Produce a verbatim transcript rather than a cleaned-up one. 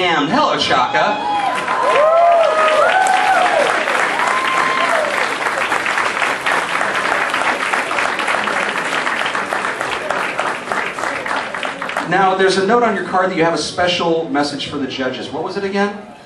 Damn, hello, Shaka. Now, there's a note on your card that you have a special message for the judges. What was it again?